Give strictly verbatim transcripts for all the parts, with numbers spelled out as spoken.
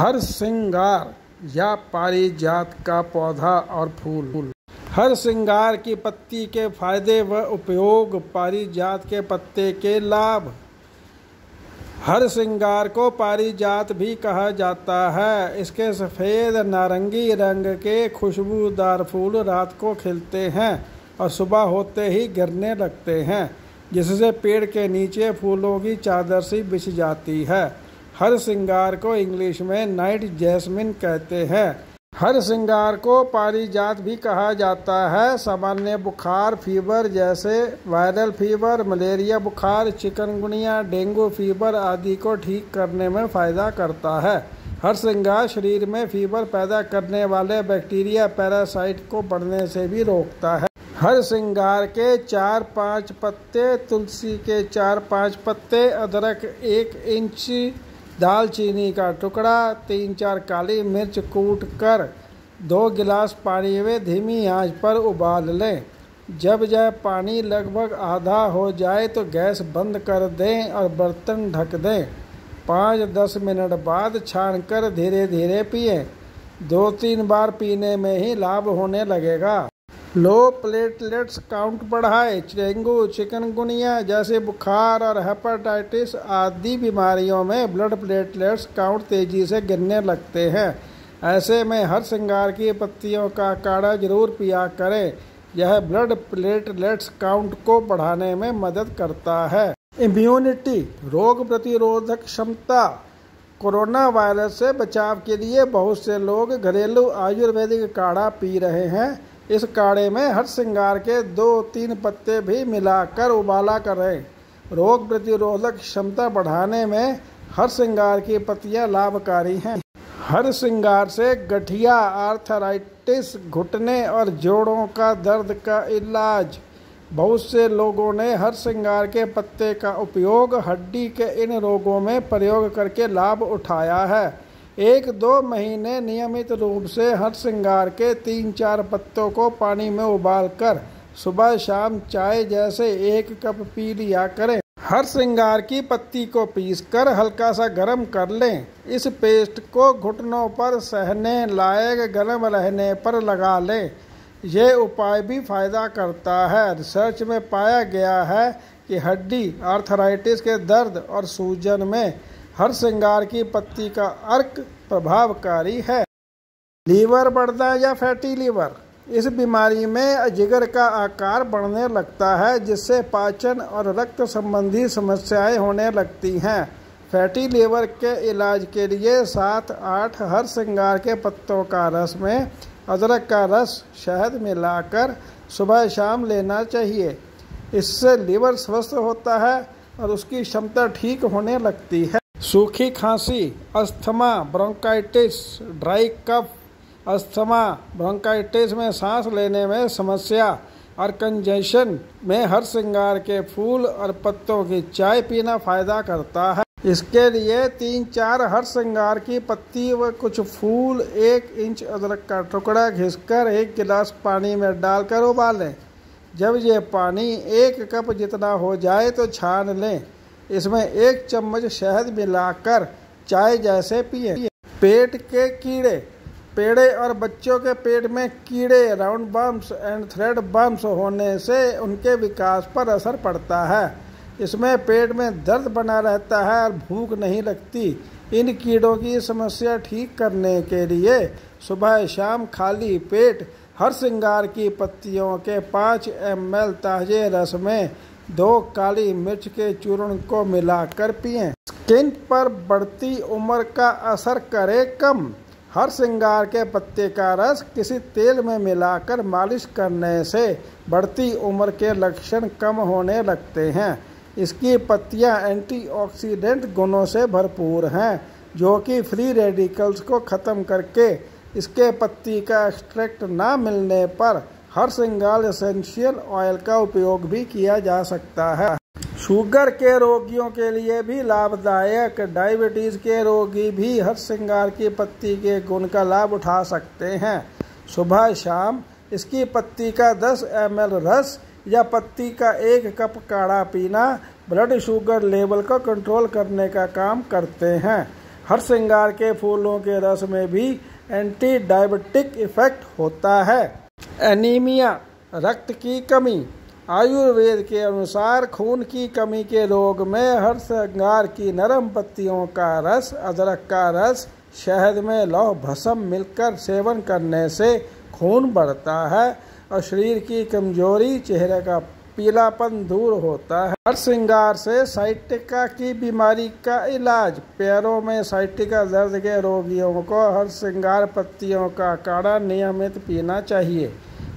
हर श्रृंगार या पारिजात का पौधा और फूल। हर श्रृंगार की पत्ती के फायदे व उपयोग, पारिजात के पत्ते के लाभ। हर श्रृंगार को पारिजात भी कहा जाता है। इसके सफ़ेद नारंगी रंग के खुशबूदार फूल रात को खिलते हैं और सुबह होते ही गिरने लगते हैं, जिससे पेड़ के नीचे फूलों की चादर सी बिछ जाती है। हर श्रृंगार को इंग्लिश में नाइट जैस्मिन कहते हैं। हर श्रृंगार को पारिजात भी कहा जाता है। सामान्य बुखार फीवर जैसे वायरल फीवर, मलेरिया बुखार, चिकनगुनिया, डेंगू फीवर आदि को ठीक करने में फ़ायदा करता है। हर श्रृंगार शरीर में फीवर पैदा करने वाले बैक्टीरिया पैरासाइट को बढ़ने से भी रोकता है। हर श्रृंगार के चार पाँच पत्ते, तुलसी के चार पाँच पत्ते, अदरक एक इंच, दालचीनी का टुकड़ा, तीन चार काली मिर्च कूट कर दो गिलास पानी में धीमी आंच पर उबाल लें। जब यह पानी लगभग आधा हो जाए तो गैस बंद कर दें और बर्तन ढक दें। पाँच दस मिनट बाद छान कर धीरे धीरे पिए। दो तीन बार पीने में ही लाभ होने लगेगा। लो प्लेटलेट्स काउंट बढ़ाए। डेंगू, चिकनगुनिया जैसे बुखार और हेपेटाइटिस आदि बीमारियों में ब्लड प्लेटलेट्स काउंट तेज़ी से गिरने लगते हैं। ऐसे में हर श्रृंगार की पत्तियों का काढ़ा जरूर पिया करें। यह ब्लड प्लेटलेट्स काउंट को बढ़ाने में मदद करता है। इम्यूनिटी, रोग प्रतिरोधक क्षमता। कोरोना वायरस से बचाव के लिए बहुत से लोग घरेलू आयुर्वेदिक काढ़ा पी रहे हैं। इस काढ़े में हर श्रृंगार के दो तीन पत्ते भी मिलाकर उबाला करें। रोग प्रतिरोधक क्षमता बढ़ाने में हर श्रृंगार की पत्तियां लाभकारी हैं। हर श्रृंगार से गठिया, आर्थराइटिस, घुटने और जोड़ों का दर्द का इलाज। बहुत से लोगों ने हर श्रृंगार के पत्ते का उपयोग हड्डी के इन रोगों में प्रयोग करके लाभ उठाया है। एक दो महीने नियमित रूप से हर श्रृंगार के तीन चार पत्तों को पानी में उबालकर सुबह शाम चाय जैसे एक कप पी लिया करें। हर श्रृंगार की पत्ती को पीसकर हल्का सा गर्म कर लें। इस पेस्ट को घुटनों पर सहने लायक गर्म रहने पर लगा लें। यह उपाय भी फ़ायदा करता है। रिसर्च में पाया गया है कि हड्डी, आर्थराइटिस के दर्द और सूजन में हर श्रृंगार की पत्ती का अर्क प्रभावकारी है। लीवर बढ़ना या फैटी लीवर। इस बीमारी में जिगर का आकार बढ़ने लगता है, जिससे पाचन और रक्त संबंधी समस्याएं होने लगती हैं। फैटी लीवर के इलाज के लिए सात आठ हर श्रृंगार के पत्तों का रस में अदरक का रस, शहद मिलाकर सुबह शाम लेना चाहिए। इससे लीवर स्वस्थ होता है और उसकी क्षमता ठीक होने लगती है। सूखी खांसी, asthma, bronchitis, dry cough. Asthma, bronchitis में सांस लेने में समस्या और कंजेशन में हर श्रृंगार के फूल और पत्तों की चाय पीना फ़ायदा करता है। इसके लिए तीन चार हर श्रृंगार की पत्ती व कुछ फूल, एक इंच अदरक का टुकड़ा घिसकर एक गिलास पानी में डालकर उबालें। जब ये पानी एक कप जितना हो जाए तो छान लें। इसमें एक चम्मच शहद मिलाकर चाय जैसे पिए। पेट के कीड़े। पेड़े और बच्चों के पेट में कीड़े, round bumps and thread bumps होने से उनके विकास पर असर पड़ता है। इसमें पेट में दर्द बना रहता है और भूख नहीं लगती। इन कीड़ों की समस्या ठीक करने के लिए सुबह शाम खाली पेट हर श्रृंगार की पत्तियों के पाँच एम एल ताजे रस में दो काली मिर्च के चूर्ण को मिलाकर पिएं। स्किन पर बढ़ती उम्र का असर करे कम। हर श्रृंगार के पत्ते का रस किसी तेल में मिलाकर मालिश करने से बढ़ती उम्र के लक्षण कम होने लगते हैं। इसकी पत्तियां एंटीऑक्सीडेंट गुणों से भरपूर हैं, जो कि फ्री रेडिकल्स को ख़त्म करके इसके पत्ती का एक्सट्रैक्ट ना मिलने पर हर श्रृंगार एसेंशियल ऑयल का उपयोग भी किया जा सकता है। शुगर के रोगियों के लिए भी लाभदायक। डायबिटीज़ के रोगी भी हर श्रृंगार की पत्ती के गुण का लाभ उठा सकते हैं। सुबह शाम इसकी पत्ती का दस एम एल रस या पत्ती का एक कप काढ़ा पीना ब्लड शुगर लेवल को कंट्रोल करने का काम करते हैं। हर श्रृंगार के फूलों के रस में भी एंटी डायबिटिक इफेक्ट होता है। एनीमिया, रक्त की कमी। आयुर्वेद के अनुसार खून की कमी के रोग में हर श्रृंगार की नरम पत्तियों का रस, अदरक का रस, शहद में लौह भस्म मिलकर सेवन करने से खून बढ़ता है और शरीर की कमजोरी, चेहरे का पीलापन दूर होता है। हर श्रृंगार से साइटिका की बीमारी का इलाज। पैरों में साइटिका दर्द के रोगियों को हर श्रृंगार पत्तियों का काढ़ा नियमित पीना चाहिए।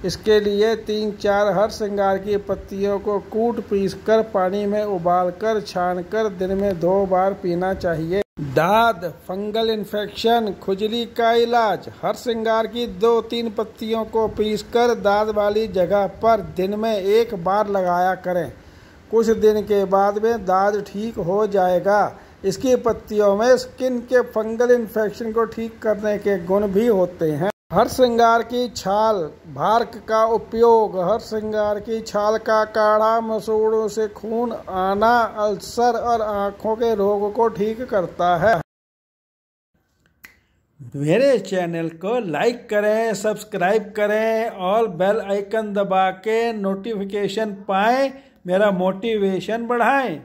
इसके लिए तीन चार हर श्रृंगार की पत्तियों को कूट पीस कर पानी में उबाल कर छान कर दिन में दो बार पीना चाहिए। दाद, फंगल इन्फेक्शन, खुजली का इलाज। हर श्रृंगार की दो तीन पत्तियों को पीसकर दाद वाली जगह पर दिन में एक बार लगाया करें। कुछ दिन के बाद में दाद ठीक हो जाएगा। इसकी पत्तियों में स्किन के फंगल इन्फेक्शन को ठीक करने के गुण भी होते हैं। हर श्रृंगार की छाल, भार्क का उपयोग। हर श्रृंगार की छाल का काढ़ा मसूड़ों से खून आना, अल्सर और आँखों के रोग को ठीक करता है। मेरे चैनल को लाइक करें, सब्सक्राइब करें और बेल आइकन दबा के नोटिफिकेशन पाएं, मेरा मोटिवेशन बढ़ाएं।